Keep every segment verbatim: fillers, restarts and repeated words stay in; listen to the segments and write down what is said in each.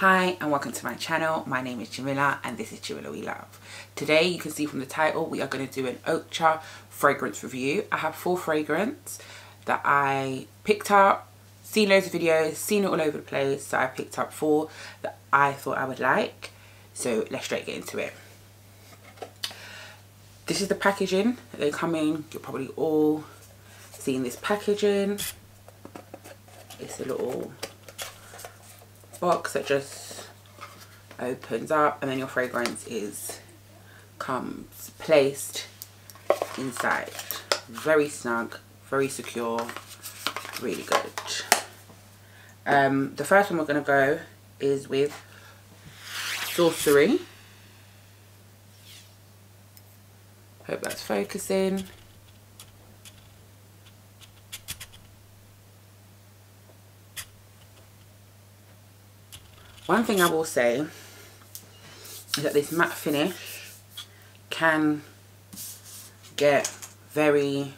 Hi and welcome to my channel. My name is Jamila and this is Jamila We Love. Today, you can see from the title, we are going to do an Oakcha fragrance review. I have four fragrance that I picked up, seen loads of videos, seen it all over the place, so I picked up four that I thought I would like. So let's straight get into it. This is the packaging that they come in. You're probably all seeing this packaging. It's a little box that just opens up and then your fragrance is comes placed inside. Very snug, very secure, really good. Um, the first one we're going to go is with Sorcery. Hope that's focusing. One thing I will say is that this matte finish can get very,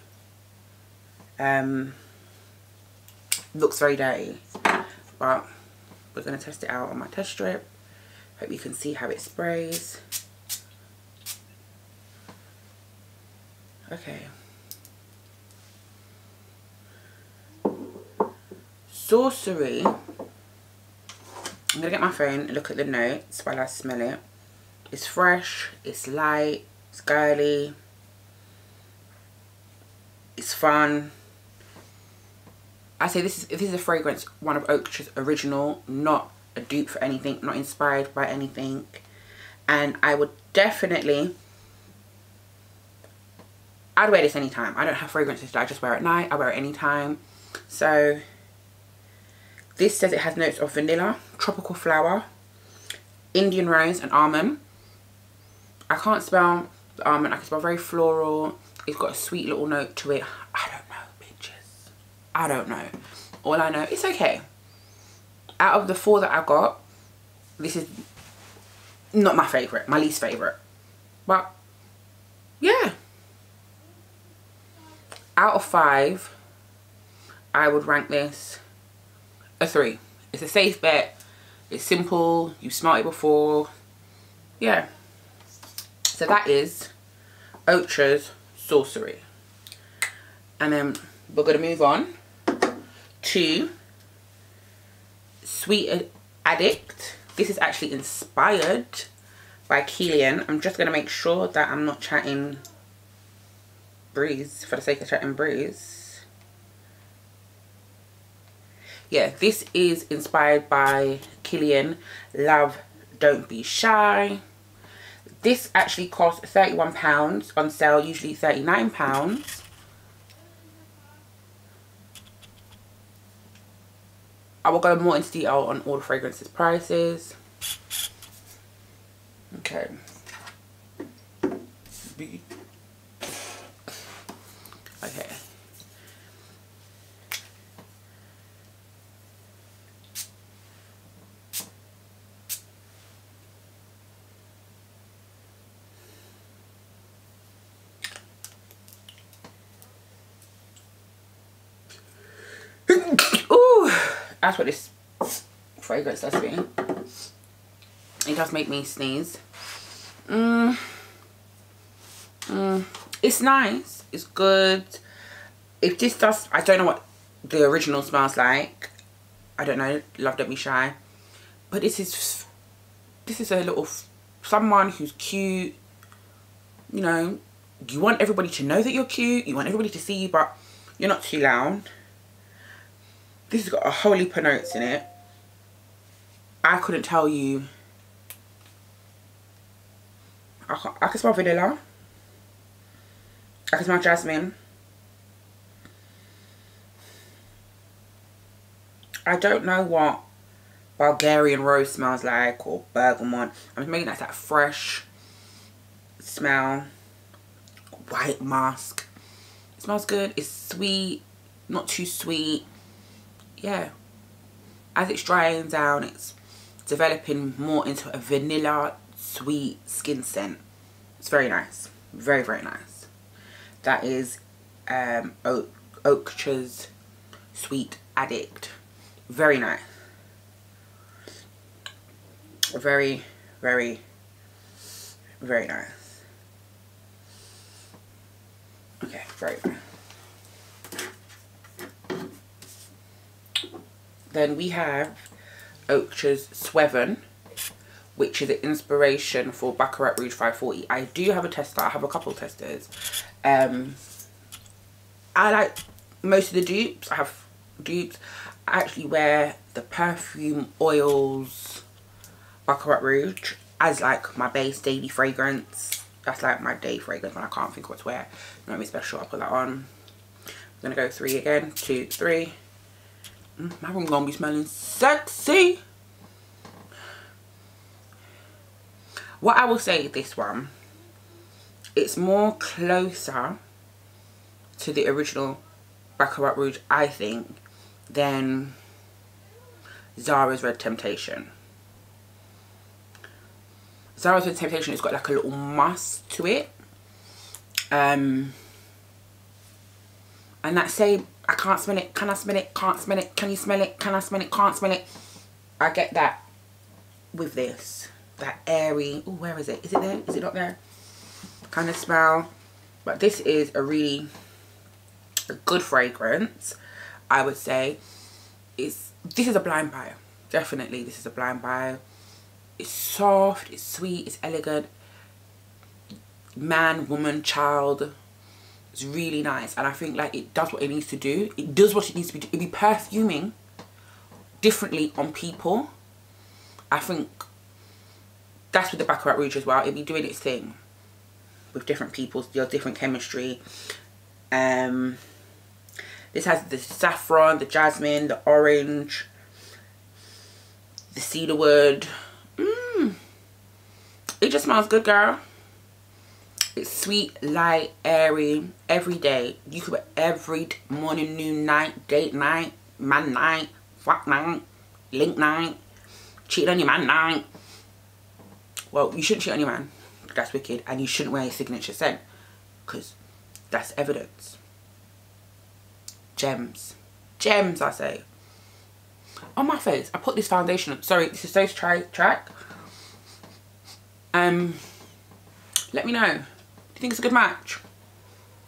um, looks very dirty, but we're going to test it out on my test strip. Hope you can see how it sprays. Okay. Sorcery. I'm going to get my phone and look at the notes while I smell it. It's fresh, it's light, it's girly, it's fun. I say this is, this is a fragrance, one of Oakcha's original, not a dupe for anything, not inspired by anything. And I would definitely, I'd wear this anytime. I don't have fragrances that I just wear at night, I wear it anytime. So this says it has notes of vanilla, tropical flower, Indian rose and almond. I can't smell the almond. I can smell very floral. It's got a sweet little note to it. I don't know, bitches. I don't know. All I know, it's okay. Out of the four that I got, this is not my favourite, my least favourite. But, yeah. Out of five, I would rank this a three. It's a safe bet. It's simple. You've smelled it before. Yeah. So that is Oakcha's Sorcery. And then we're going to move on to Sweet Addict. This is actually inspired by Kilian. I'm just going to make sure that I'm not chatting breeze for the sake of chatting breeze. Yeah, this is inspired by Kilian. Love, don't be shy. This actually costs thirty-one pounds on sale, usually thirty-nine pounds. I will go more into detail on all the fragrances prices. Okay. Okay. That's what this fragrance does to me. It does make me sneeze. Mm. Mm. It's nice. It's good. If this does, I don't know what the original smells like. I don't know. Love, don't be shy. But this is this is a little someone who's cute. You know, you want everybody to know that you're cute. You want everybody to see you, but you're not too loud. This has got a whole heap of notes in it. I couldn't tell you. I can, I can smell vanilla. I can smell jasmine. I don't know what Bulgarian rose smells like or bergamot. I'm making that that fresh smell. White musk. It smells good. It's sweet. Not too sweet. Yeah, as it's drying down, it's developing more into a vanilla, sweet skin scent. It's very nice. Very, very nice. That is um, Oakcha's Sweet Addict. Very nice. very, very, very nice. Okay, very nice. Then we have Oakcha's Sweven, which is an inspiration for Baccarat Rouge five forty. I do have a tester. I have a couple of testers. Um, I like most of the dupes. I have dupes. I actually wear the perfume oils Baccarat Rouge as like my base daily fragrance. That's like my day fragrance when I can't think what to wear. Nothing special. I'll put that on. I'm gonna go three again. Two, three. My room gonna be smelling sexy. What I will say, this one, it's more closer to the original Baccarat Rouge, I think, than Zara's Red Temptation. Zara's Red Temptation has got like a little must to it, um, and that same. I can't smell it, can I smell it, can't smell it, can you smell it, can I smell it, can't smell it. I get that with this. That airy, oh where is it, is it there, is it not there? Kind of smell. But this is a really a good fragrance, I would say. It's, this is a blind buy, definitely this is a blind buy. It's soft, it's sweet, it's elegant. Man, woman, child. It's really nice, and I think like it does what it needs to do. It does what it needs to be. It be perfuming differently on people. I think that's with the Baccarat Rouge as well. It be doing its thing with different people, your different chemistry. Um, this has the saffron, the jasmine, the orange, the cedarwood. Mmm, it just smells good, girl. It's sweet, light, airy, every day. You could wear every morning, noon, night, date night, man night, fuck night, link night, cheat on your man night. Well, you shouldn't cheat on your man. That's wicked. And you shouldn't wear your signature scent. Because that's evidence. Gems. Gems, I say. On my face, I put this foundation on. Sorry, this is So's track. Um, let me know. I think it's a good match.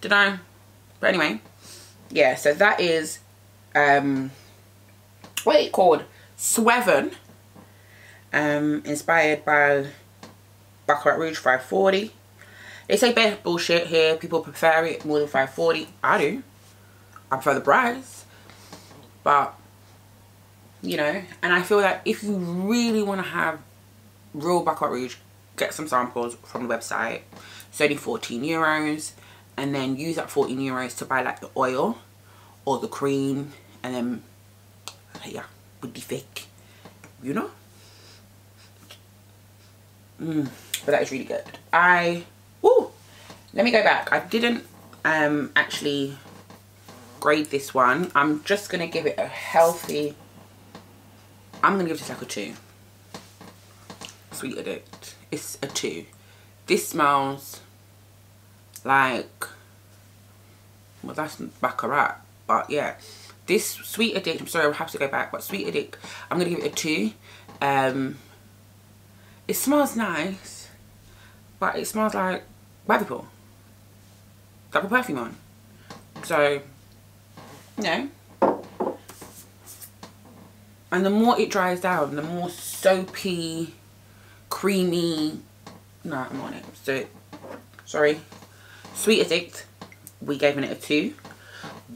Don't know, but anyway, yeah, so that is um what is it called, Sweven, um inspired by Baccarat Rouge five forty. They say bare bullshit here, people prefer it more than five forty. I do, I prefer the price, but you know, and I feel that if you really want to have real Baccarat Rouge, get some samples from the website. It's only fourteen euros, and then use that fourteen euros to buy like the oil or the cream, and then yeah, would be fake, you know. Mm, but that is really good. I oh, let me go back. I didn't um actually grade this one. I'm just gonna give it a healthy. I'm gonna give this like a two. Sweet Addict. It's a two. This smells like, well, that's Baccarat, but yeah, this Sweet Addict, I'm sorry, I'll have to go back, but Sweet Addict, I'm gonna give it a two. Um it smells nice, but it smells like white people that put perfume on, so you know. And the more it dries down, the more soapy, creamy. No, I'm on it. So sorry, Sweet Addict, we gave it a two.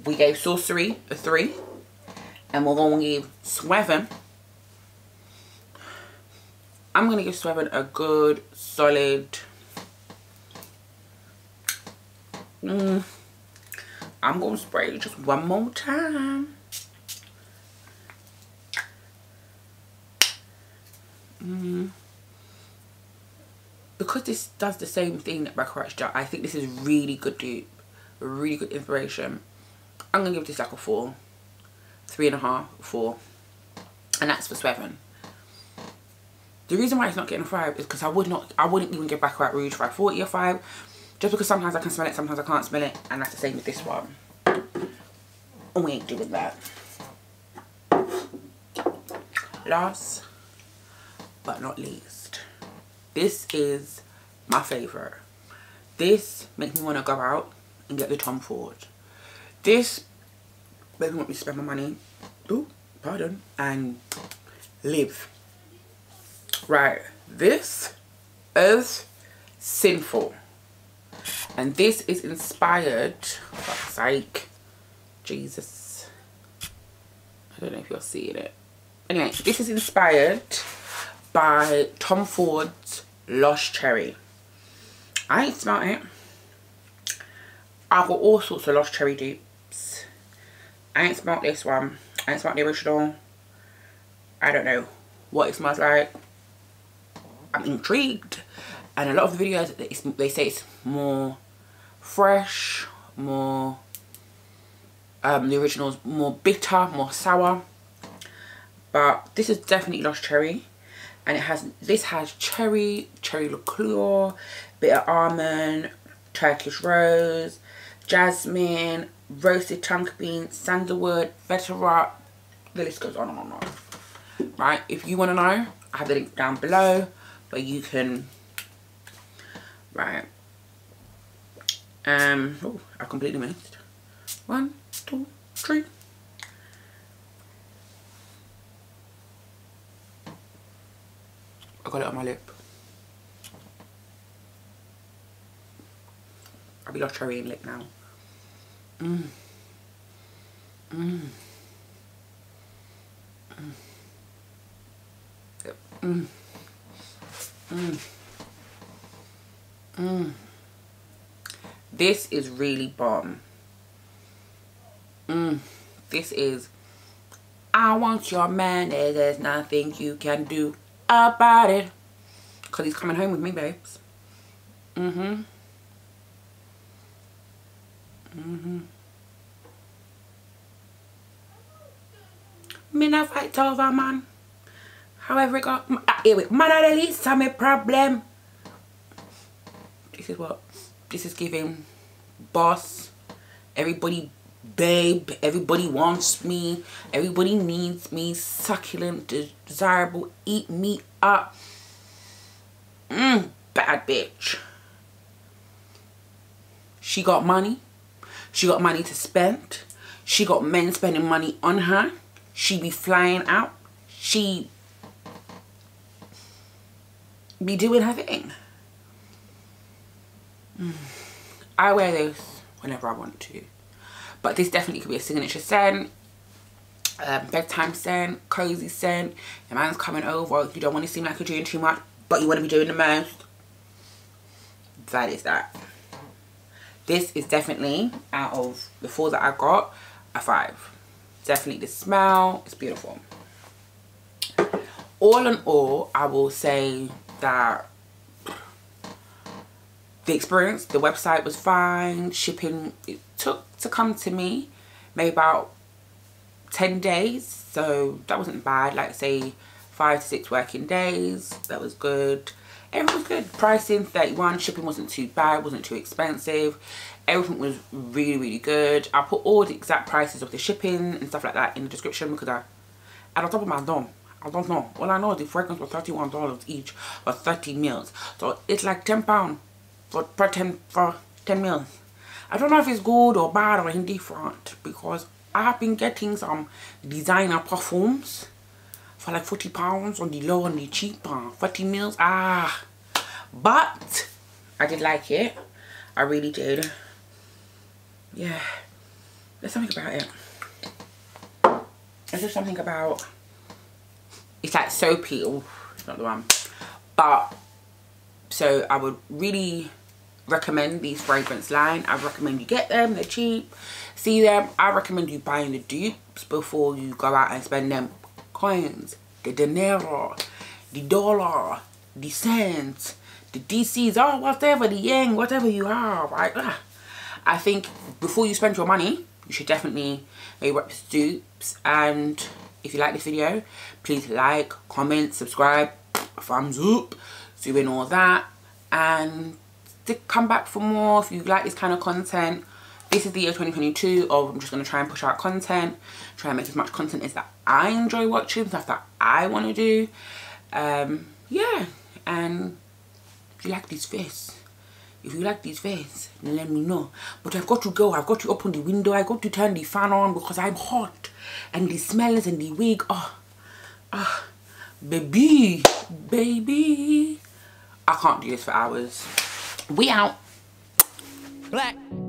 We gave Sorcery a three, and we're gonna give Sweven. I'm gonna give Sweven a good solid. Mm, I'm gonna spray it just one more time. Mm. Because this does the same thing that Baccarat does, I think this is really good dupe, really good inspiration. I'm gonna give this like a four, three and a half, four, and that's for Sweven. The reason why it's not getting a five is because I would not, I wouldn't even give Baccarat Rouge five forty a five, just because sometimes I can smell it, sometimes I can't smell it, and that's the same with this one. And we ain't doing that. Last but not least. This is my favourite. This makes me want to go out and get the Tom Ford. This makes me want me to spend my money. Ooh, pardon. And live. Right. This is sinful. And this is inspired. Fuck's sake. Jesus. I don't know if you're seeing it. Anyway, this is inspired by Tom Ford's Lost Cherry. I ain't smelt it. I've got all sorts of Lost Cherry dupes. I ain't smelt this one. I ain't smelt the original. I don't know what it smells like. I'm intrigued. And a lot of the videos, it's, they say it's more fresh, more... Um, the original's more bitter, more sour. But this is definitely Lost Cherry. And it has, this has cherry, cherry liqueur, bitter almond, Turkish rose, jasmine, roasted chunk beans, sandalwood, vetiver. The list goes on and on and on. Right, if you want to know, I have the link down below where you can. Right. Um. Oh, I completely missed. One, two, three. I got it on my lip. I'll be Lost Cherry and lip now. Mmm. Mmm. Mmm. Yep. Mmm. Mmm. Mmm. This is really bomb. Mmm. This is. I want your man. There's nothing you can do about it, because he's coming home with me, babes. Mm-hmm. Mm-hmm. Me na fight over man. However it got man at least I'm a problem. This is what this is giving. Boss. Everybody babe. Everybody wants me. Everybody needs me. Succulent, desirable, eat me up. Mmm, bad bitch. She got money. She got money to spend. She got men spending money on her. She be flying out. She be doing her thing. Mm. I wear this whenever I want to. But this definitely could be a signature scent. Um, bedtime scent. Cozy scent. The man's coming over. You don't want to seem like you're doing too much, but you want to be doing the most. That is that. This is definitely, out of the four that I got, a five. Definitely the smell. It's beautiful. All in all, I will say that the experience, the website was fine. Shipping, it took to come to me maybe about ten days. So that wasn't bad. Like say five to six working days. That was good. Everything was good. Pricing thirty-one. Shipping wasn't too bad. Wasn't too expensive. Everything was really, really good. I put all the exact prices of the shipping and stuff like that in the description because I, at the top of my dome, I don't know. All I know is the fragrance was thirty-one dollars each for thirty mils. So it's like ten pounds for per ten for ten mils. I don't know if it's good or bad or indifferent because I have been getting some designer perfumes for like forty pounds on the low and the cheap, thirty mils, ah. But I did like it. I really did. Yeah. There's something about it. There's just something about... It's like soapy. Ooh, it's not the one. But, so I would really recommend these fragrance line. I recommend you get them. They're cheap. See them. I recommend you buying the dupes before you go out and spend them coins, the dinero, the dollar, the cents, the D Cs, or oh, whatever, the yen, whatever you are, right? Ugh. I think before you spend your money, you should definitely maybe rep dupes. And if you like this video, please like, comment, subscribe, thumbs up, zoom in all that. And to come back for more if you like this kind of content. This is the year twenty twenty-two of I'm just going to try and push out content. Try and make as much content as that I enjoy watching. Stuff that I want to do. Um, yeah, and if you like this face, if you like this face, then let me know. But I've got to go, I've got to open the window, I've got to turn the fan on because I'm hot. And the smells and the wig, oh, oh, baby, baby. I can't do this for hours. We out. Black.